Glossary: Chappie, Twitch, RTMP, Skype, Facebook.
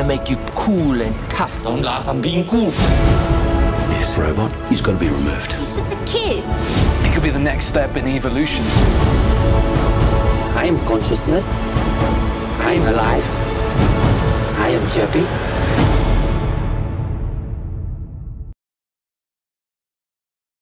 to make you cool and tough. Don't laugh, I'm being cool. This robot is going to be removed. He's just a kid. It could be the next step in evolution. I am consciousness. I am alive. I am Chappie.